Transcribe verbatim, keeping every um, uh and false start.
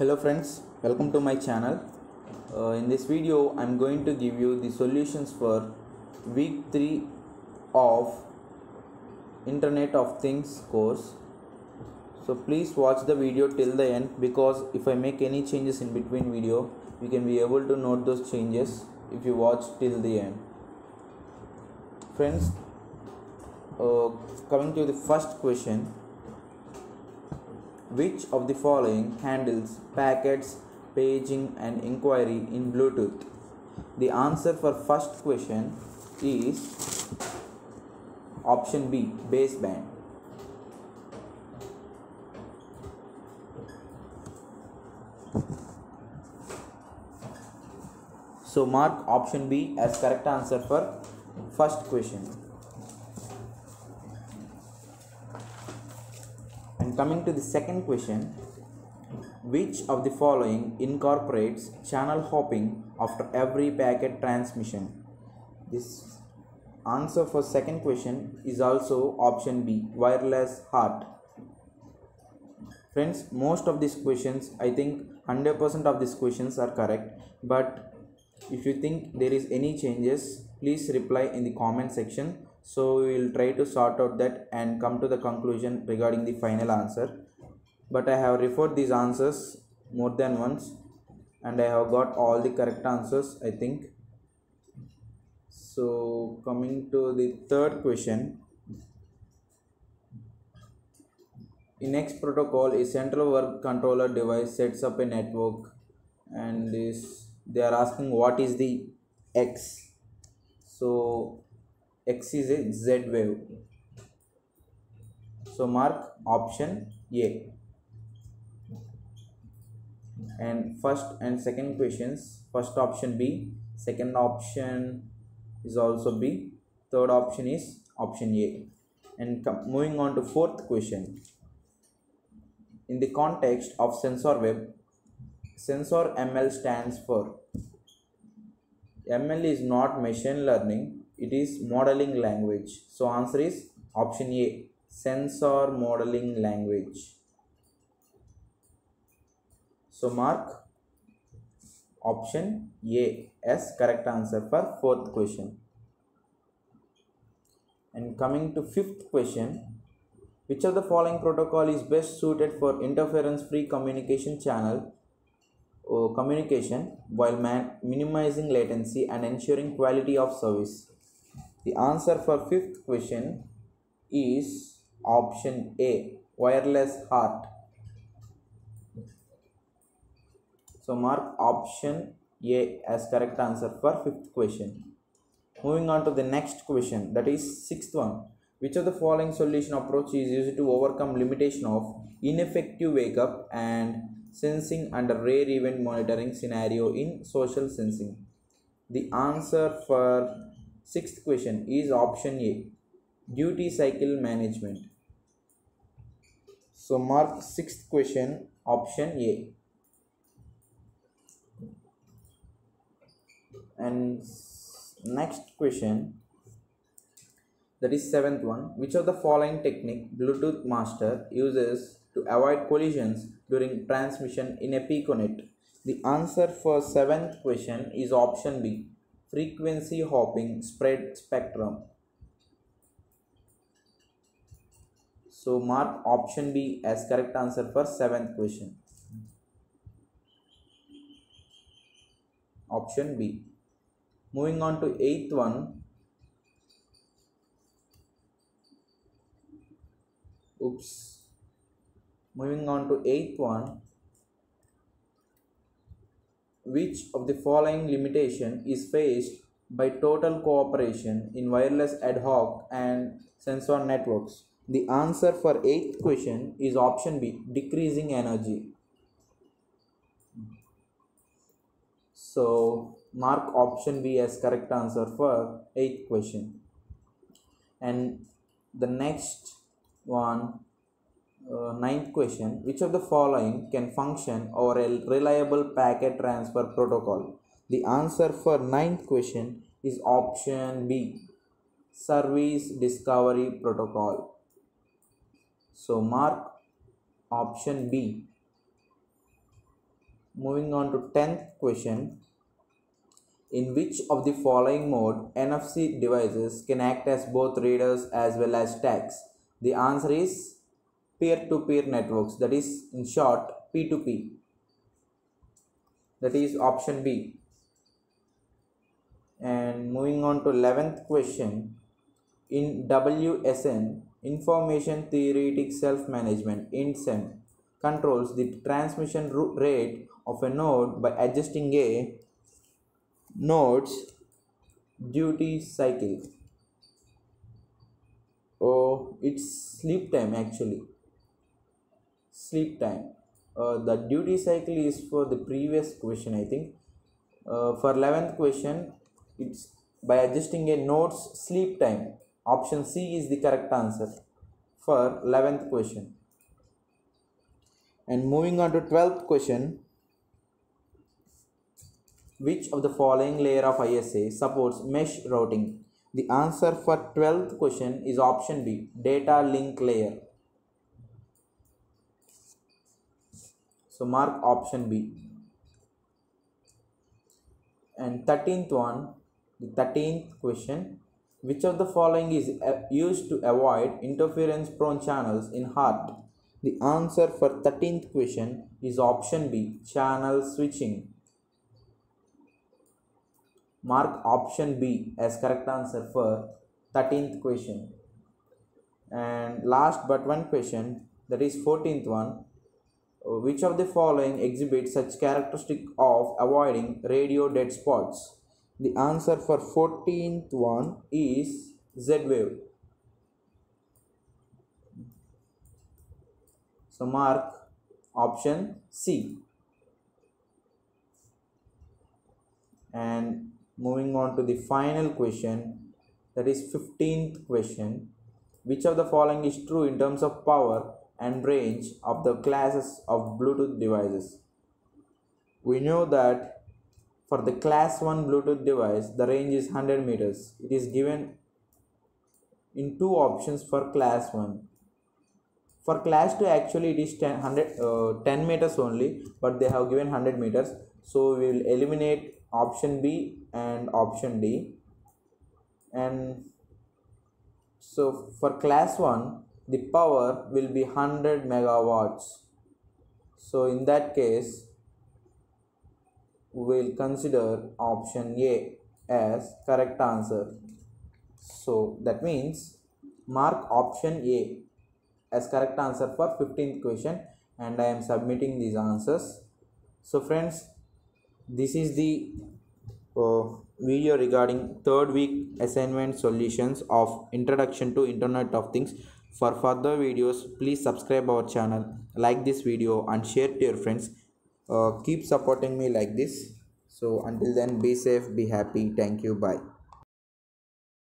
Hello friends, welcome to my channel. Uh, in this video I'm going to give you the solutions for week three of Internet of Things course. So please watch the video till the end, because if I make any changes in between video, you can be able to note those changes if you watch till the end. Friends, uh, coming to the first question. Which of the following handles packets, paging and inquiry in Bluetooth? The answer for first question is option B, baseband. So mark option B as correct answer for first question. Coming to the second question, which of the following incorporates channel hopping after every packet transmission? This answer for second question is also option B, WirelessHART. Friends, most of these questions, I think one hundred percent of these questions are correct, but if you think there is any changes, please reply in the comment section. So we will try to sort out that and come to the conclusion regarding the final answer. But I have referred these answers more than once and I have got all the correct answers, I think. So coming to the third question. In next protocol, a central work controller device sets up a network, and this, they are asking what is the X. So X is a Z wave. So mark option A. And first and second questions, first option B, second option is also B, third option is option A. And moving on to fourth question. In the context of sensor web, sensor M L stands for. M L is not machine learning. It is modeling language. So answer is option A, sensor modeling language. So mark option A as correct answer for fourth question. And coming to fifth question, which of the following protocol is best suited for interference-free communication channel or communication while man minimizing latency and ensuring quality of service? The answer for fifth question is option A, WirelessHART. So mark option A as correct answer for fifth question. Moving on to the next question, that is sixth one. Which of the following solution approach is used to overcome limitation of ineffective wake up and sensing under rare event monitoring scenario in social sensing? The answer for sixth question is option A, duty cycle management. So mark sixth question, option A. And next question, that is seventh one. Which of the following technique Bluetooth master uses to avoid collisions during transmission in a Piconet? The answer for seventh question is option B, Frequency Hopping Spread Spectrum. So mark option B as correct answer for seventh question. Option B. Moving on to eighth one. Oops. Moving on to eighth one. Which of the following limitation is faced by total cooperation in wireless ad hoc and sensor networks? The answer for eighth question is option B, decreasing energy. So mark option B as correct answer for eighth question. And the next one, Uh, ninth question, which of the following can function over a reliable packet transfer protocol? The answer for ninth question is option B, service discovery protocol. So mark option B Moving on to tenth question. In which of the following mode N F C devices can act as both readers as well as tags? The answer is peer-to-peer networks, that is in short P two P. That is option B. And moving on to eleventh question. In W S N, Information Theoretic Self-Management, INSEM, controls the transmission rate of a node by adjusting a node's duty cycle, or oh, its sleep time actually, sleep time. Uh, the duty cycle is for the previous question, I think. Uh, for eleventh question, it's by adjusting a node's sleep time. Option C is the correct answer for eleventh question. And moving on to twelfth question. Which of the following layer of I S A supports mesh routing? The answer for twelfth question is option B, data link layer. So mark option B. And thirteenth one, the thirteenth question. Which of the following is used to avoid interference-prone channels in HART? The answer for thirteenth question is option B, channel switching. Mark option B as correct answer for thirteenth question. And last but one question, that is fourteenth one. Which of the following exhibits such characteristic of avoiding radio dead spots? The answer for fourteenth one is Z wave. So mark option C. And moving on to the final question, that is fifteenth question. Which of the following is true in terms of power and range of the classes of Bluetooth devices? We know that for the class one Bluetooth device, the range is one hundred meters. It is given in two options for class one. For class two, actually it is ten, one hundred, uh, ten meters only, but they have given one hundred meters. So we will eliminate option B and option D. And so for class one, the power will be one hundred megawatts. So in that case, we will consider option A as correct answer. So that means mark option A as correct answer for fifteenth question, and I am submitting these answers. So friends, this is the uh, video regarding third week assignment solutions of Introduction to Internet of Things. For further videos, please subscribe our channel, like this video and share to your friends. Uh, keep supporting me like this. So until then, be safe, be happy. Thank you. Bye.